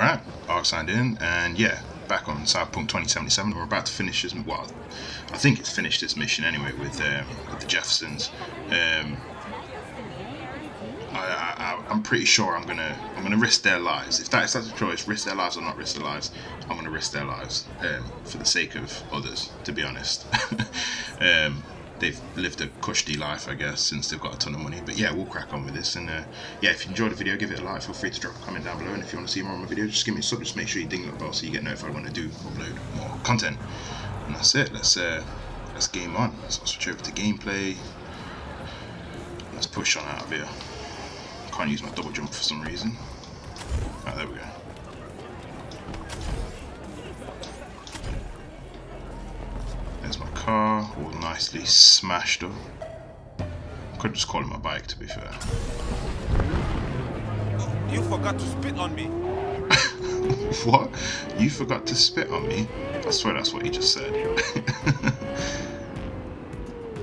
Alright, Ark signed in, and yeah, back on Cyberpunk 2077. We're about to finish this, well, I think it's finished this mission anyway with the Jeffersons. I'm pretty sure I'm gonna risk their lives. If that's the choice, risk their lives or not risk their lives, I'm gonna risk their lives for the sake of others, to be honest. They've lived a cushy life, I guess, since they've got a ton of money. But yeah, we'll crack on with this. And yeah, if you enjoyed the video, give it a like. Feel free to drop a comment down below. And if you want to see more of my videos, just give me a sub. Just make sure you ding the bell so you get notified when I do upload more content. And that's it. Let's game on. Let's switch over to gameplay. Let's push on out of here. I can't use my double jump for some reason. Ah, there we go. There's my car, all nicely smashed up. I could just call it my bike, to be fair. You forgot to spit on me. What? You forgot to spit on me? I swear that's what he just said.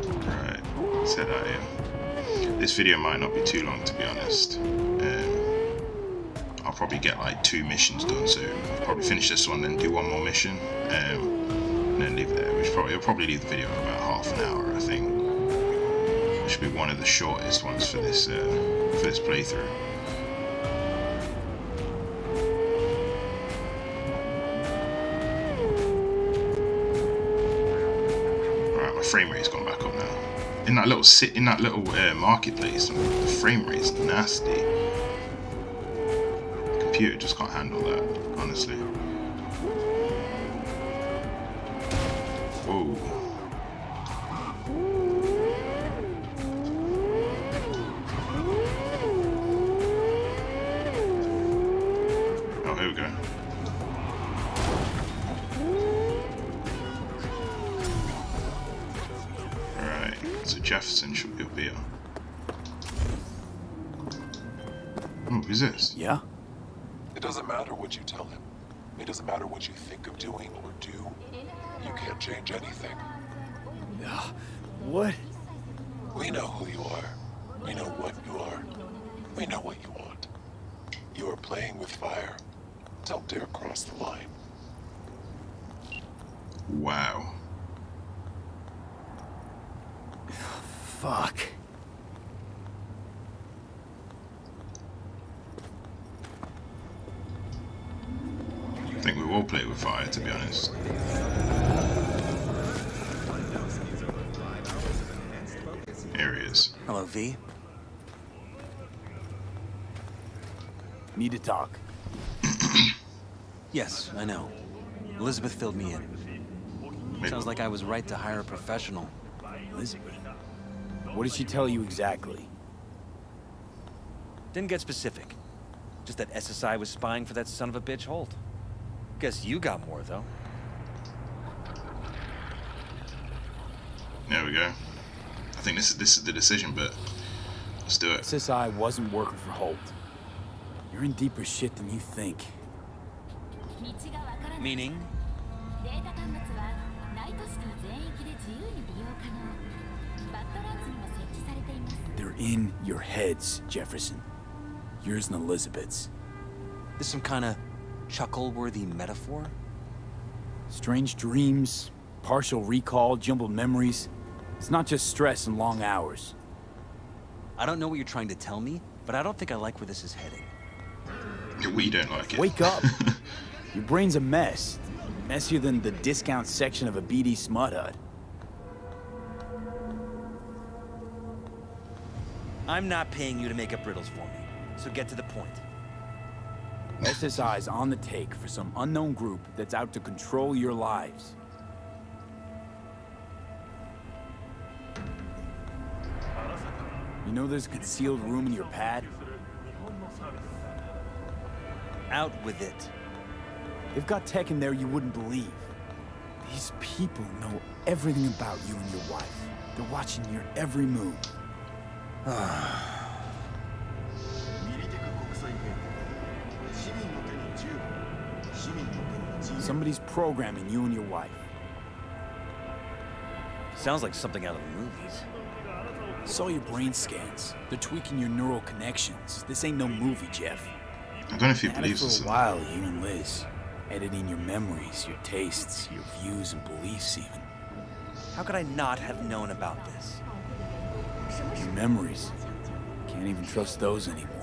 Right, let's head out here. This video might not be too long, to be honest. I'll probably get like 2 missions done, so I'll probably finish this one, then do one more mission. And then leave it there, which probably, it'll probably leave the video in about half an hour, I think. It should be one of the shortest ones for this playthrough. Alright, my frame rate's gone back up now. In that little marketplace, the frame rate's nasty. The computer just can't handle that, honestly. Whoa. Oh, here we go. Alright, so Jefferson should be up here. Oh, who's this? Yeah? It doesn't matter what you tell him. It doesn't matter what you think of doing or do. You can't change anything. What? We know who you are. We know what you are. We know what you want. You are playing with fire. Don't dare cross the line. Wow. Fuck. I think we will play with fire, to be honest. Hello, V. Need to talk. Yes, I know. Elizabeth filled me in. Maybe. Sounds like I was right to hire a professional. Elizabeth? What did she tell you exactly? Didn't get specific. Just that SSI was spying for that son of a bitch Holt. Guess you got more, though. There we go. I think this is the decision, but let's do it. SSI wasn't working for Holt. You're in deeper shit than you think. Meaning? They're in your heads, Jefferson. Yours and Elizabeth's. There's some kind of chuckle-worthy metaphor? Strange dreams, partial recall, jumbled memories. It's not just stress and long hours. I don't know what you're trying to tell me, but I don't think I like where this is heading. We don't like it. Wake up. Your brain's a mess. Messier than the discount section of a BD smut hut. I'm not paying you to make up riddles for me, so get to the point. SSI's on the take for some unknown group that's out to control your lives. You know there's a concealed room in your pad? Out with it. They've got tech in there you wouldn't believe. These people know everything about you and your wife. They're watching your every move. Somebody's programming you and your wife. Sounds like something out of the movies. Saw your brain scans. They're tweaking your neural connections. This ain't no movie, Jeff. I don't know if he believes this. For a while, you and Liz, editing your memories, your tastes, your views and beliefs even. How could I not have known about this? Your memories. Can't even trust those anymore.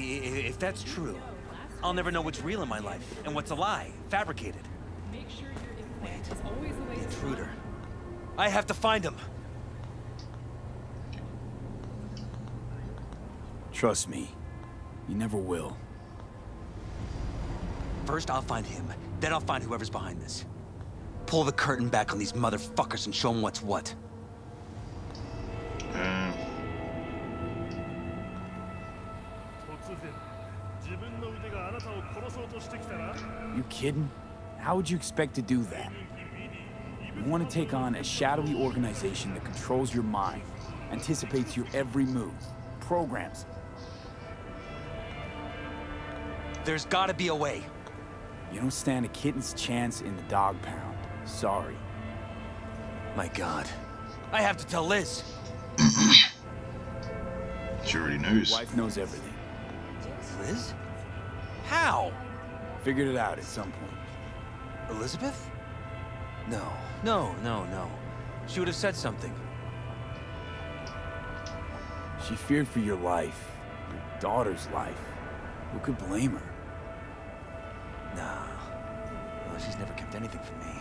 If that's true, I'll never know what's real in my life and what's a lie, fabricated. Wait, the intruder. I have to find him. Trust me, you never will. First I'll find him, then I'll find whoever's behind this. Pull the curtain back on these motherfuckers and show them what's what. You kidding? How would you expect to do that? You want to take on a shadowy organization that controls your mind, anticipates your every move, programs. There's gotta be a way. You don't stand a kitten's chance in the dog pound. Sorry. My God. I have to tell Liz. She already knows. Your wife knows everything. Liz? How? Figured it out at some point. Elizabeth? No. She would have said something. She feared for your life, your daughter's life. Who could blame her? Nah, she's never kept anything from me.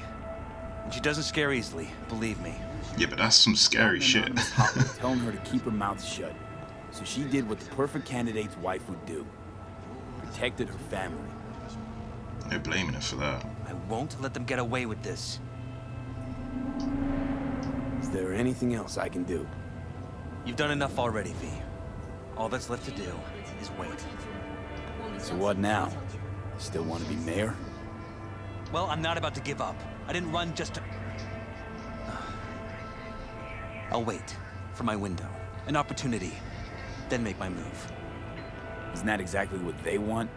And she doesn't scare easily, believe me. Yeah, but that's some scary shit. Telling her to keep her mouth shut. So she did what the perfect candidate's wife would do. Protected her family. No blaming her for that. I won't let them get away with this. Is there anything else I can do? You've done enough already, V. All that's left to do is wait. So what now? Still want to be mayor? Well, I'm not about to give up. I didn't run just to... I'll wait for my window, an opportunity, then make my move. Isn't that exactly what they want?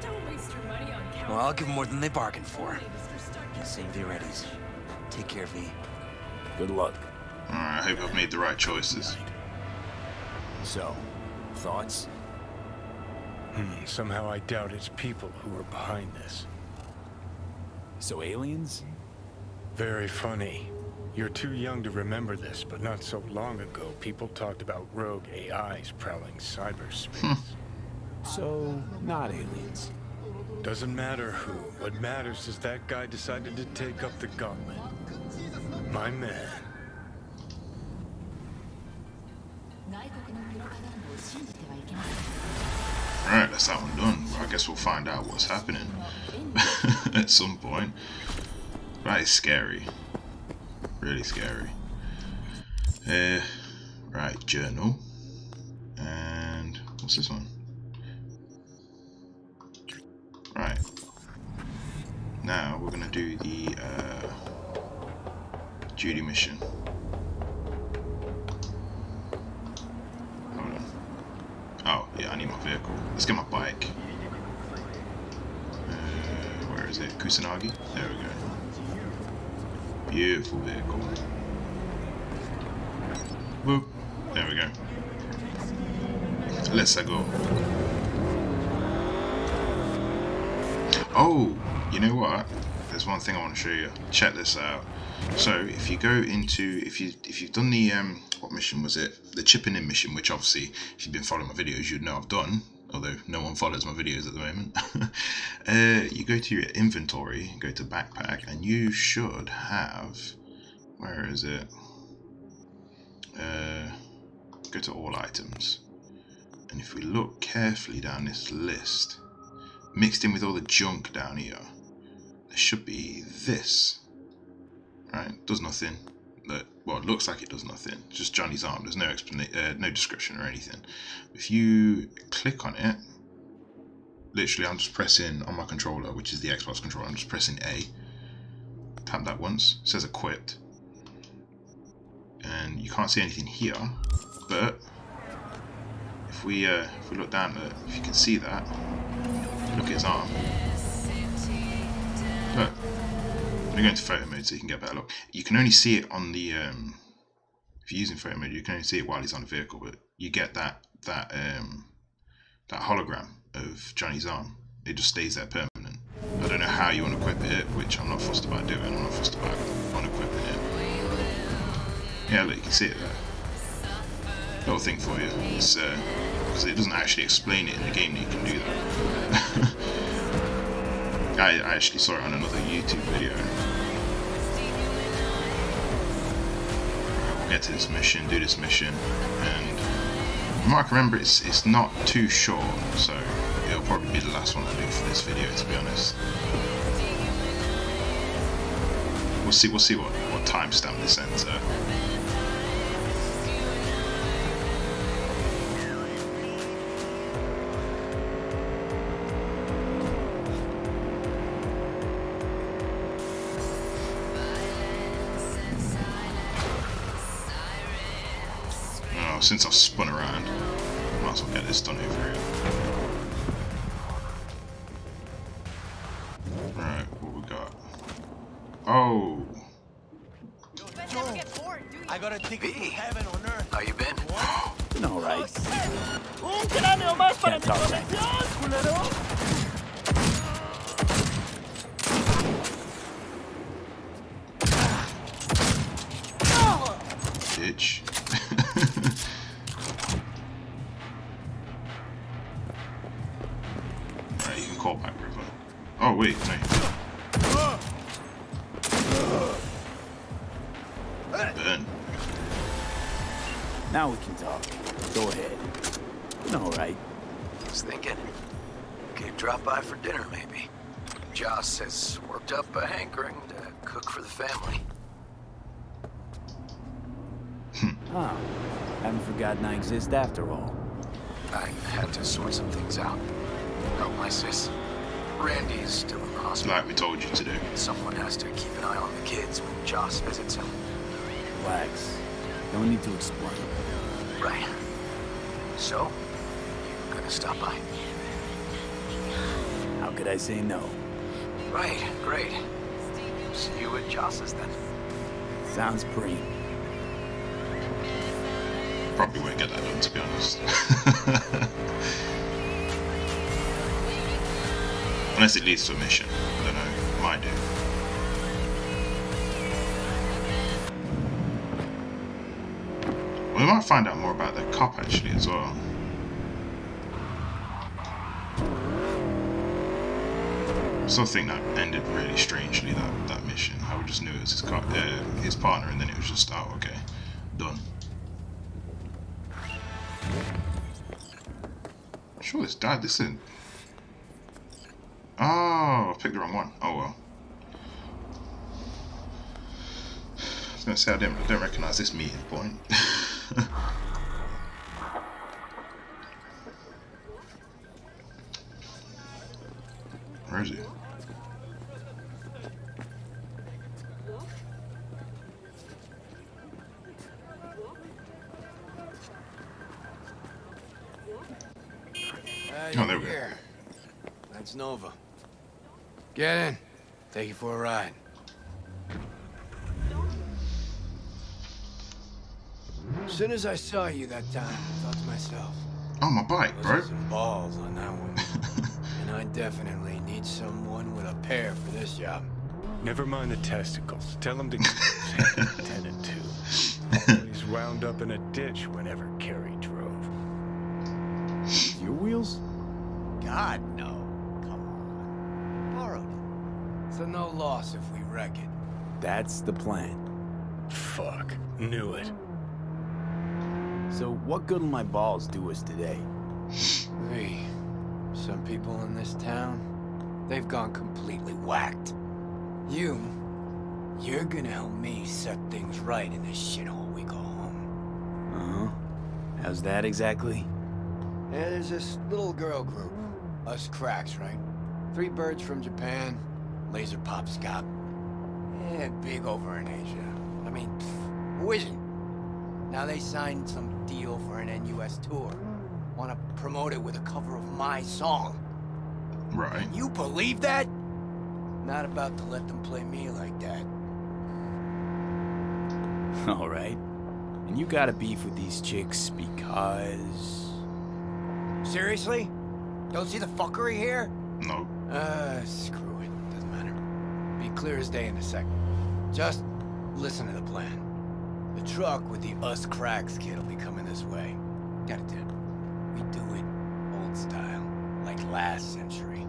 Don't waste your money on cow. Well, I'll give them more than they bargained for. Save V Reddies. Take care, V. Good luck. Alright, I hope I've made the right choices. So, thoughts? Somehow I doubt it's people who are behind this. So aliens? Very funny. You're too young to remember this, but not so long ago, people talked about rogue AIs prowling cyberspace. So, not aliens. Doesn't matter who. What matters is that guy decided to take up the gauntlet. My man. Alright, that's that one done. Well, I guess we'll find out what's happening at some point. That is scary. Really scary. Right, journal. And what's this one? Right. Now we're gonna do the duty mission. Hold on. Oh yeah, I need my vehicle. Let's get my bike. Where is it? Kusanagi? There we go. Beautiful vehicle. Whoop. There we go. Let's go. Oh, you know what? There's one thing I want to show you. Check this out. So if you go into, if you've done the what mission was it? The Chippin' In mission, which obviously if you've been following my videos, you'd know I've done. Although no one follows my videos at the moment. You go to your inventory, go to backpack, and you should have, where is it? Go to all items, and if we look carefully down this list, mixed in with all the junk down here, there should be this. Right, does nothing. Look, well, it looks like it does nothing. It's just Johnny's arm. There's no no description or anything. If you click on it, literally, I'm just pressing on my controller, which is the Xbox controller. I'm just pressing A. Tap that once. It says equipped, and you can't see anything here. But if we look down, if you can see that, look at his arm. I'm going to go into photo mode so you can get a better look. You can only see it on the, if you're using photo mode, you can only see it while he's on the vehicle, but you get that hologram of Johnny's arm. It just stays there permanent. I don't know how you unequip it, which I'm not fussed about doing. I'm not fussed about unequipping it. Yeah, look, you can see it there. Little thing for you. It's, because it doesn't actually explain it in the game that you can do that. I actually saw it on another YouTube video. We'll get to this mission, do this mission, and from what I can remember, it's not too short, so it'll probably be the last one I do for this video, to be honest. We'll see what timestamp this ends at. Since I've spun around, I might as well get this done over here. Right, what we got? Oh! Joel, I got a ticket to heaven on earth. How you been? No, right. Can't talk back. Bitch. Right, you can call back, River. Oh, wait, no. Burn. Now we can talk. Go ahead. No, right. I was thinking. Could drop by for dinner, maybe. Joss has worked up a hankering to cook for the family. Huh. Haven't forgotten I exist after all. I had to sort some things out. Help my sis. Randy is still in the hospital. Like we told you to do. Someone has to keep an eye on the kids when Joss visits him. Relax. No need to explain. Right. So, you're gonna stop by? How could I say no? Right, great. See you at Joss's then. Sounds pretty. Probably won't get that done, to be honest. Unless it leads to a mission. I don't know. Might do. Well, we might find out more about the cop actually as well. Something that ended really strangely. That mission. How we just knew it was his partner, and then it was just, oh, okay, done. I'm sure this died. This in. Oh, I picked the wrong one. Oh well. I was gonna say I don't recognise this meeting point. Where is he? Oh, there we go. That's Nova. Get in. Take you for a ride. As soon as I saw you that time, I thought to myself, "Oh, my bike, bro." Some balls on that one. And I definitely need someone with a pair for this job. Never mind the testicles. Tell them to ten and two. Always wound up in a ditch whenever Kerry drove. Your wheels? God, no. Come on. Borrowed it. So no loss if we wreck it. That's the plan. Fuck. Knew it. So what good will my balls do us today? Hey, some people in this town, they've gone completely whacked. You're gonna help me set things right in this shithole we call home. Uh-huh. How's that exactly? Yeah, there's this little girl group. Us Cracks, right? Three birds from Japan, Laser Pop Scop. Yeah, big over in Asia. I mean, pfft, who isn't? Now they signed some deal for an NUS tour. Want to promote it with a cover of my song. Right. Can you believe that? Not about to let them play me like that. All right. And you got a beef with these chicks because... Seriously? Don't see the fuckery here? No. Screw it. Doesn't matter. Be clear as day in a sec. Just listen to the plan. The truck with the Us Cracks kid'll be coming this way. Got it, dude. We do it old style, like last century.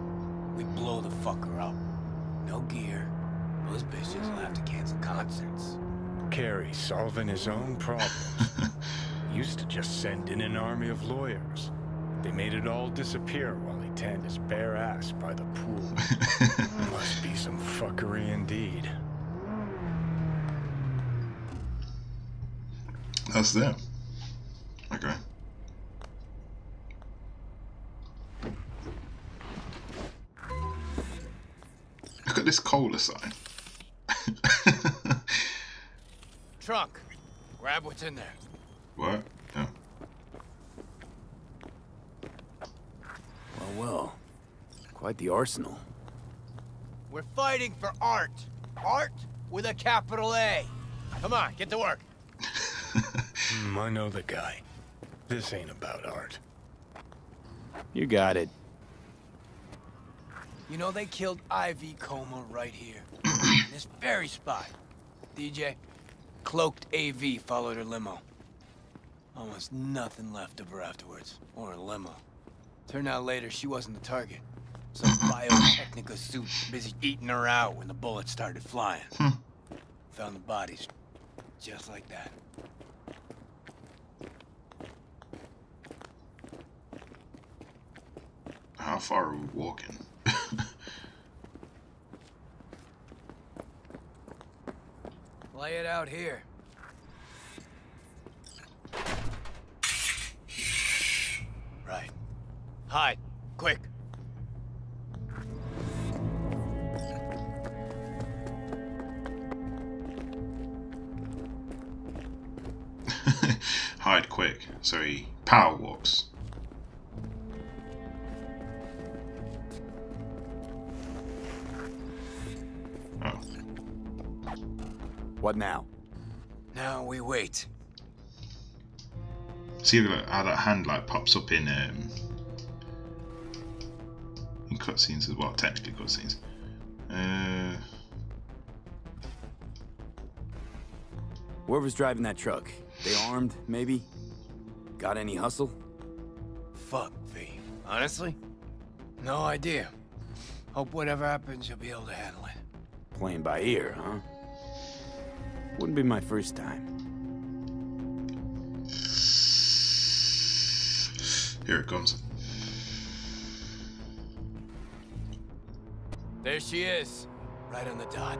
We blow the fucker up. No gear. Those bitches will have to cancel concerts. Kerry solving his own problems. Used to just send in an army of lawyers. They made it all disappear while he tanned his bare ass by the pool. Must be some fuckery indeed. That's that. Okay. Look at this cola sign. Truck. Grab what's in there. What? Yeah. Well, quite the arsenal. We're fighting for art. Art with a capital A. Come on, get to work. I know the guy. This ain't about art. You got it. You know they killed Ivy Koma right here. In this very spot. DJ, cloaked AV followed her limo. Almost nothing left of her afterwards. Or her limo. Turned out later she wasn't the target. Some biotechnica suit busy eating her out when the bullets started flying. Found the bodies just like that. How far are we walking? Lay it out here. Right. Hide. Quick. Hide quick. So he power walks. Oh. What now? Now we wait. See how that hand like pops up in cutscenes as well, technically cutscenes. Whoever's driving that truck, they armed, maybe? Got any hustle? Fuck, V. Honestly? No idea. Hope whatever happens, you'll be able to handle it. Playing by ear, huh? Wouldn't be my first time. Here it comes. There she is, right on the dot.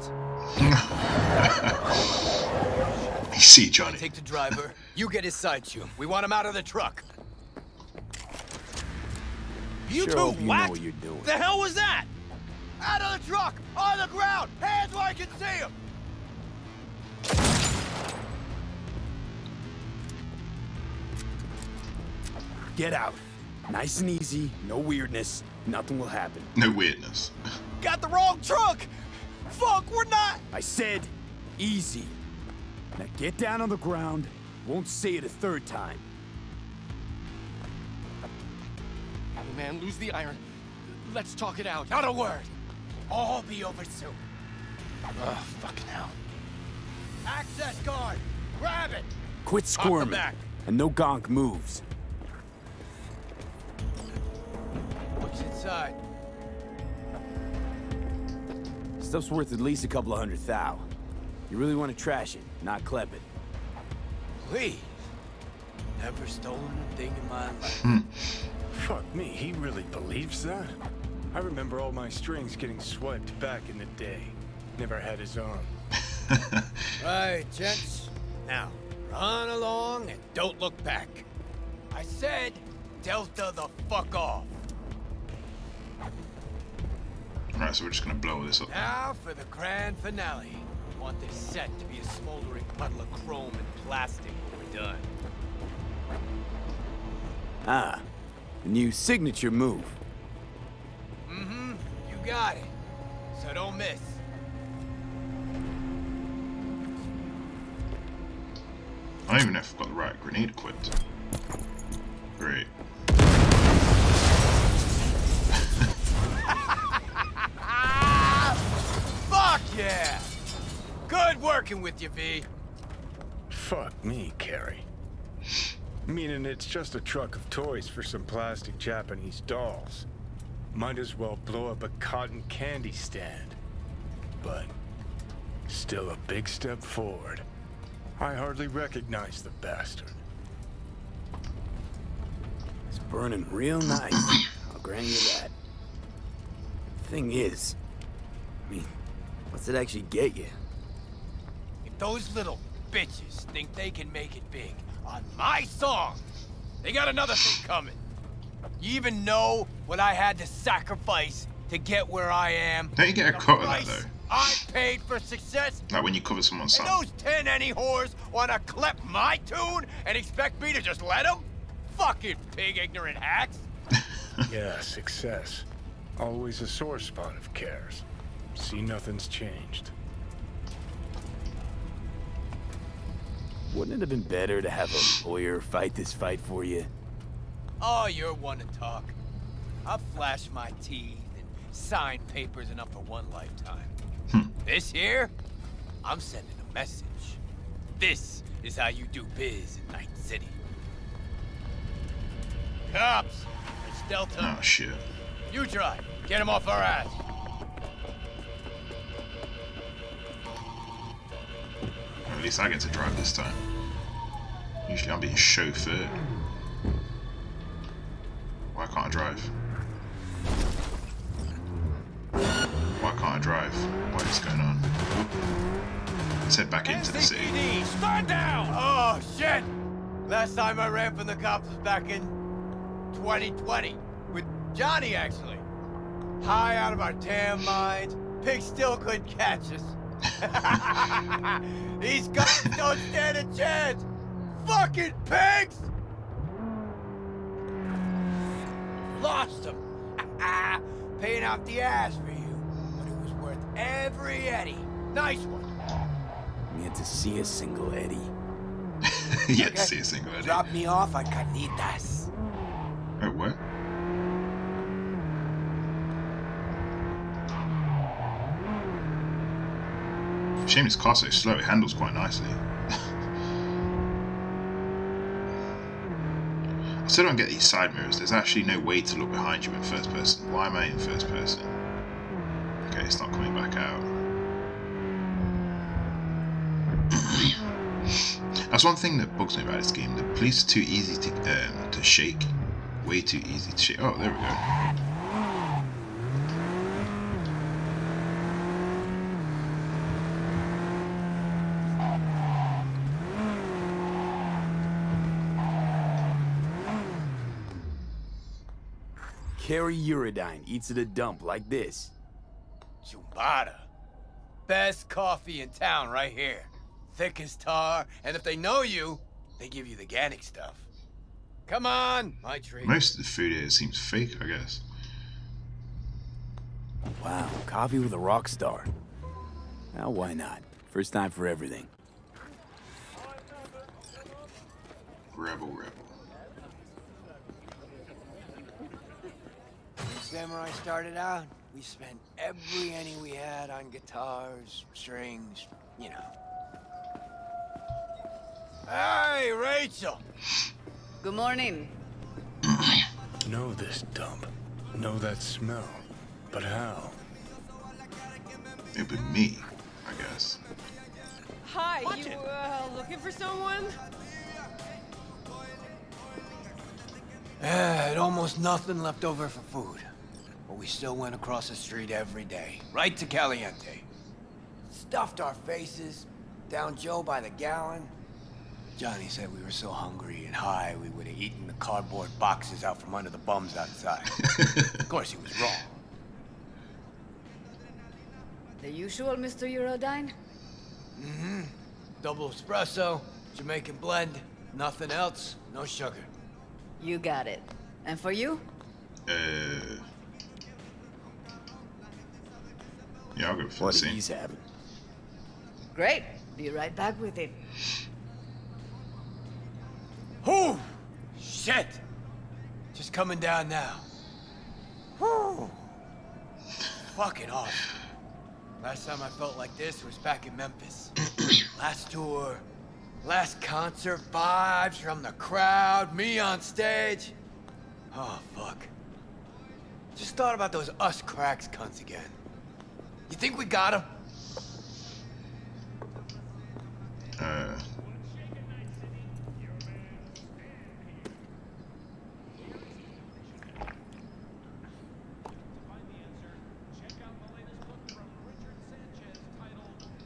You see, Johnny. I take the driver. You get his side shoe. We want him out of the truck. You sure two, whack! You know what you're doing. The hell was that? Out of the truck, on the ground, hands where I can see him. Get out. Nice and easy. No weirdness. Nothing will happen. No weirdness. Got the wrong truck! Fuck, we're not! I said, easy. Now get down on the ground. Won't say it a third time. Man, lose the iron. Let's talk it out. Not a word. All be over soon. Oh, fucking hell. Access guard! Grab it! Quit squirming. Back. And no gonk moves. What's inside? Stuff's worth at least a couple of hundred thou. You really want to trash it, not clep it. Please. Never stolen a thing in my life. Fuck me, he really believes that? I remember all my strings getting swiped back in the day. Never had his own. Right, gents. Now, run along and don't look back. I said, Delta the fuck off. Alright, so we're just gonna blow this up. Now for the grand finale. I want this set to be a smoldering puddle of chrome and plastic when we're done. Ah, the new signature move. You got it. so don't miss. I don't even know if I've got the right grenade equipped. Great. Fuck yeah! Good working with you, V. Fuck me, Kerry. Meaning it's just a truck of toys for some plastic Japanese dolls. Might as well blow up a cotton candy stand. But still a big step forward. I hardly recognize the bastard. It's burning real nice. I'll grant you that. Thing is, I mean, what's it actually get you? If those little bitches think they can make it big on my song, they got another thing coming. You even know what I had to sacrifice to get where I am? Don't you get a cut of that though? I paid for success. Like when you cover someone's song. Those 10 any whores want to clip my tune and expect me to just let them? Fucking pig ignorant hacks. Yeah, success. Always a sore spot of cares. See, nothing's changed. Wouldn't it have been better to have a lawyer fight this fight for you? Oh, you're one to talk. I'll flash my teeth and sign papers enough for one lifetime. This here, I'm sending a message. This is how you do biz in Night City. Cops! There's Delta. Oh, shit. You try. Get him off our ass. Well, at least I get to drive this time. Usually I'm being chauffeured. Why can't I drive? Why can't I drive? What is going on? Let's head back into the city. Stand down! Oh shit! Last time I ran from the cops was back in 2020 with Johnny actually. High out of our damn minds, pigs still couldn't catch us. These guys don't stand a chance. Fucking pigs! Lost them. Paying out the ass for you, but it was worth every Eddie. Nice one. Yet to see a single Eddie. Yet to see a single Eddie. Drop me off at Canitas. Oh, what? Shame this car's so slow. It handles quite nicely. I still don't get these side mirrors. There's actually no way to look behind you in first person. Why am I in first person? Okay, it's not coming back out. That's one thing that bugs me about this game. The police are too easy to shake. Way too easy to shake. Oh, there we go. Kerry Eurodyne eats at a dump like this. Chumbada. Best coffee in town right here. Thick as tar, and if they know you, they give you the organic stuff. Come on, my treat. Most of the food here seems fake, I guess. Wow, coffee with a rock star. Now why not? First time for everything. Rebel. Samurai started out, we spent every penny we had on guitars, strings, you know. Hey, Rachel! Good morning. Know this dump. Know that smell. But how? It would be me, I guess. Hi, you looking for someone? I had almost nothing left over for food. But we still went across the street every day, right to Caliente. Stuffed our faces, down Joe by the gallon. Johnny said we were so hungry and high we would have eaten the cardboard boxes out from under the bums outside. Of course he was wrong. The usual, Mr. Eurodyne? Mm-hmm. Double espresso, Jamaican blend, nothing else, no sugar. You got it. And for you? Yeah, I'll go for the scene. Great. Be right back with him. Whoo! Shit! Just coming down now. Whoo! Fucking awesome. Last time I felt like this was back in Memphis. Last tour, last concert, vibes from the crowd, me on stage. Oh, fuck. Just thought about those Us Cracks cunts again. You think we got them?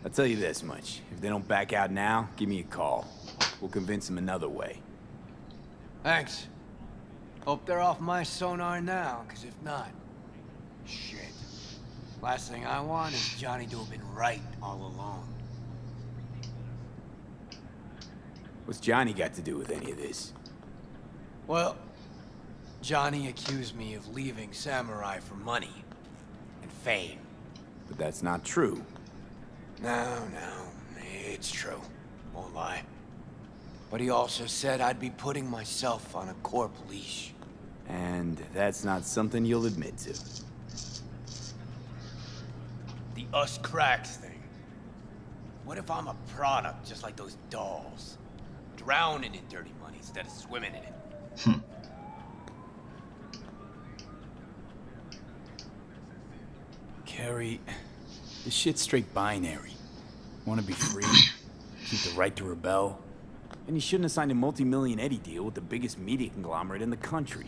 I'll tell you this much. If they don't back out now, give me a call. We'll convince them another way. Thanks. Hope they're off my sonar now, because if not... Shit. Last thing I want is Johnny to have been right all along. What's Johnny got to do with any of this? Well, Johnny accused me of leaving Samurai for money and fame. But that's not true. No, it's true. Won't lie. But he also said I'd be putting myself on a corp leash. And that's not something you'll admit to. The Us Cracks thing. What if I'm a product just like those dolls? Drowning in dirty money instead of swimming in it. Kerry... This shit's straight binary. Want to be free? Keep the right to rebel? And you shouldn't have signed a multi-million Eddie deal with the biggest media conglomerate in the country.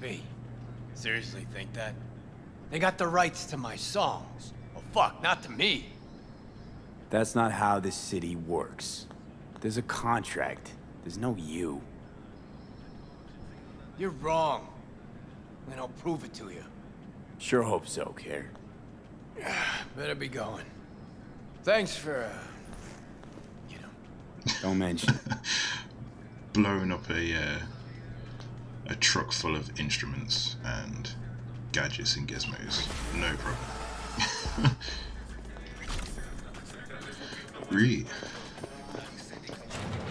V, seriously think that? They got the rights to my songs. Well, fuck, not to me. That's not how this city works. There's a contract. There's no you. You're wrong. And I'll prove it to you. Sure hope so, Kerr. Better be going. Thanks for, you know. Don't mention. Blowing up a truck full of instruments and gadgets and gizmos. No problem.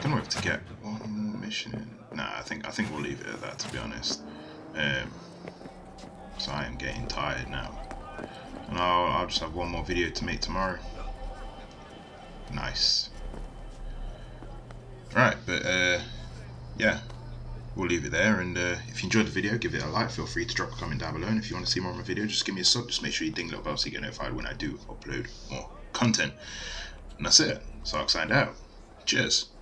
Don't know if to get one more mission. Nah, I think we'll leave it at that, to be honest. So I am getting tired now. And I'll just have one more video to make tomorrow. Nice. Right, but yeah, we'll leave it there. And if you enjoyed the video, give it a like. Feel free to drop a comment down below. And if you want to see more of my video, just give me a sub. Just make sure you ding the bell so you get notified when I do upload more content. And that's it. So I'll sign out. Cheers.